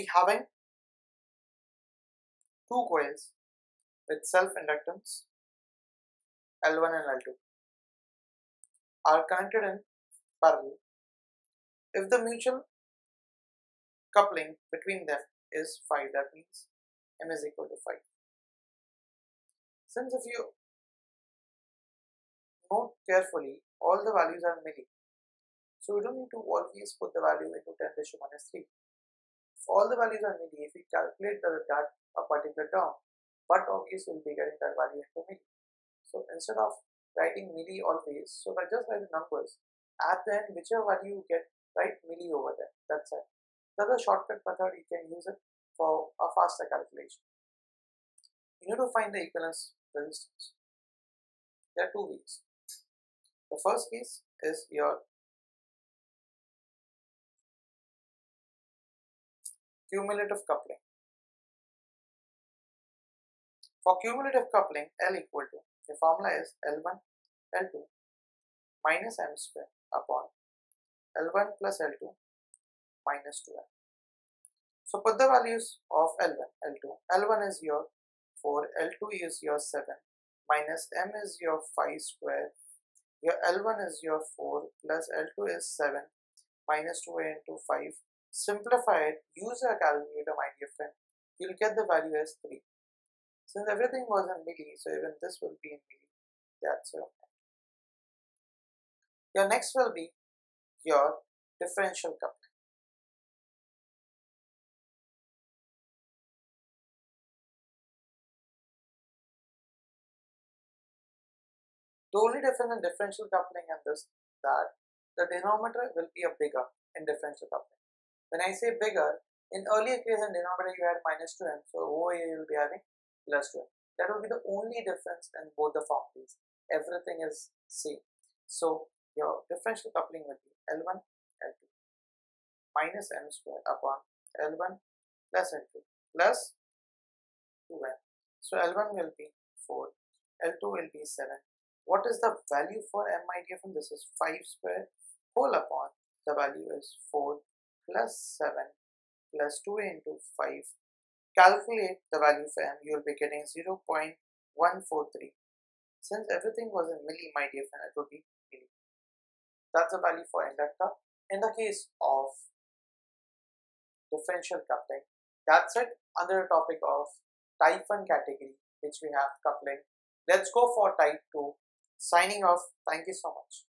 be having two coils with self-inductance L1 and L2 are connected in parallel if the mutual coupling between them is 5, that means M is equal to 5. Since if you note carefully, all the values are milli, so we don't need to always put the value into 10⁻³. If all the values are milli, if we calculate that a particular term, but obviously we'll be getting that value into milli. So instead of writing milli always, so I just write the numbers. At the end, whichever value you get, write milli over there. That's it. Another shortcut method, you can use it for a faster calculation. You need to find the equivalence resistance. There are 2 ways. The first case is your cumulative coupling. For cumulative coupling, L equal to, the formula is L1 L2 minus M square upon L1 plus L2 minus 2M. So put the values of L1, L2. L1 is your 4, L2 is your 7, minus M is your 5 square. Your L1 is your 4 plus L2 is 7 minus 2 into 5. Simplify it, use a calculator, my dear friend. You'll get the value as 3. Since everything was in milli, so even this will be in milli. That's your point. Your next will be your differential coupling. The only difference in differential coupling and this that the denominator will be a bigger in differential coupling. When I say bigger, in earlier case in denominator you had -2m, so over here you will be having +2m. That will be the only difference in both the formulas. Everything is same. So your differential coupling will be L1 L2 minus m square upon L1 plus L2 plus 2m. So L1 will be 4, L2 will be 7. What is the value for M, my dear friend? This is 5 square whole upon the value is 4 plus 7 plus 2 into 5. Calculate the value for M, you will be getting 0.143. Since everything was in milli, my dear friend, it would be milli. That's the value for inductor. In the case of differential coupling, that's it. Under the topic of type 1 category, which we have coupling. Let's go for type 2. Signing off. Thank you so much.